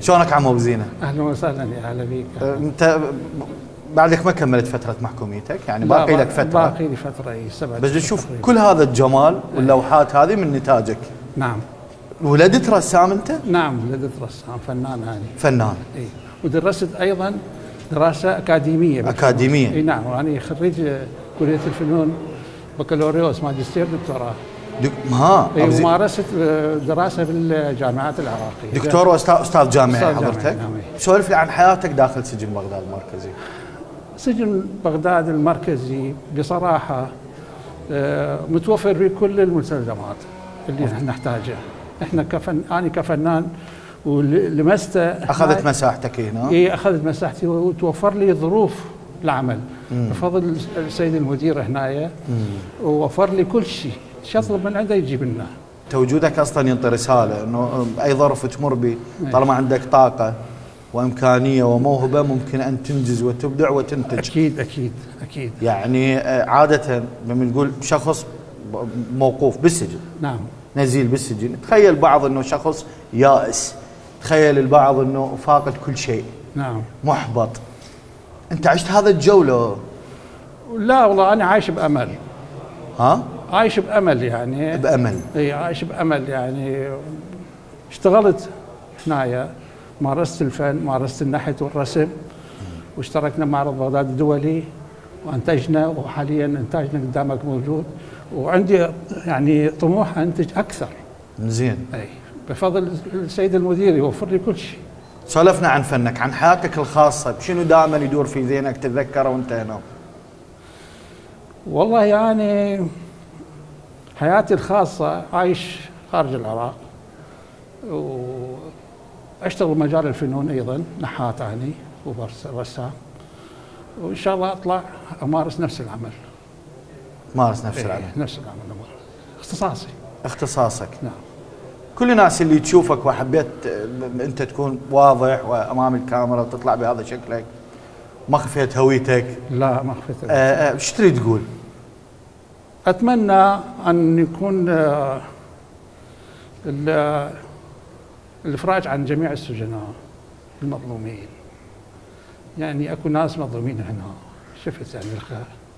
شلونك عمو بزينة؟ اهلا وسهلا، يا اهلا بيك. انت بعدك ما كملت فترة محكوميتك، يعني باقي لك فترة. باقي لي فترة، اي 7 سنين. بس تشوف كل هذا الجمال واللوحات هذه من نتاجك. نعم. ولدت رسام انت؟ نعم ولدت رسام، فنان هاني. فنان. اي ودرست ايضا دراسة اكاديمية. اكاديمية. اي نعم، يعني خريج كلية الفنون، بكالوريوس، ماجستير، دكتوراه. ومارست دراسه بالجامعات العراقيه. دكتور واستاذ جامعي حضرتك؟ نعم. سولف لي عن حياتك داخل سجن بغداد المركزي. سجن بغداد المركزي بصراحه متوفر فيه كل المستلزمات اللي احنا نحتاجها. احنا انا كفنان ولمسته. اخذت مساحتك هنا؟ اي اخذت مساحتي وتوفر لي ظروف العمل بفضل السيد المدير هنايا، ووفر لي كل شيء. شطلب من عنده يجيب لنا. توجودك اصلا ينطي رساله انه اي ظرف تمر به طالما عندك طاقه وامكانيه وموهبه ممكن ان تنجز وتبدع وتنتج. اكيد اكيد اكيد. يعني عاده لما نقول شخص موقوف بالسجن، نعم، نزيل بالسجن، تخيل بعض انه شخص يائس، تخيل البعض انه فاقد كل شيء، نعم، محبط. انت عشت هذا الجو لو؟ لا والله انا عايش بامل. ها؟ عايش بامل يعني. بامل. اي عايش بامل يعني. اشتغلت هنايا، مارست الفن، مارست النحت والرسم، واشتركنا معرض بغداد الدولي وانتجنا، وحاليا انتاجنا قدامك موجود، وعندي يعني طموح انتج اكثر. زين. اي بفضل السيد المدير يوفر لي كل شيء. سولفنا عن فنك، عن حياتك الخاصه، شنو دائما يدور في ذهنك تتذكره وانت هنا؟ والله يعني حياتي الخاصة عايش خارج العراق، واشتغل مجال الفنون أيضا، نحات أني ورسام، وإن شاء الله أطلع أمارس نفس العمل. مارس نفس العمل. نفس العمل أمارس. اختصاصي. اختصاصك. نعم. كل الناس اللي تشوفك وحبيت أنت تكون واضح وأمام الكاميرا وتطلع بهذا شكلك، ما خفيت هويتك. لا ما خفيت هويتك. شو تريد تقول؟ أتمنى أن يكون الإفراج عن جميع السجناء المظلومين، يعني أكو ناس مظلومين هنا شفت، يعني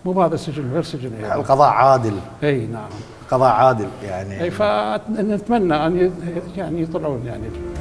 مو بهذا السجن غير سجن، يعني القضاء عادل. أي نعم، قضاء عادل يعني. فأتمنى أن يعني يطلعون يعني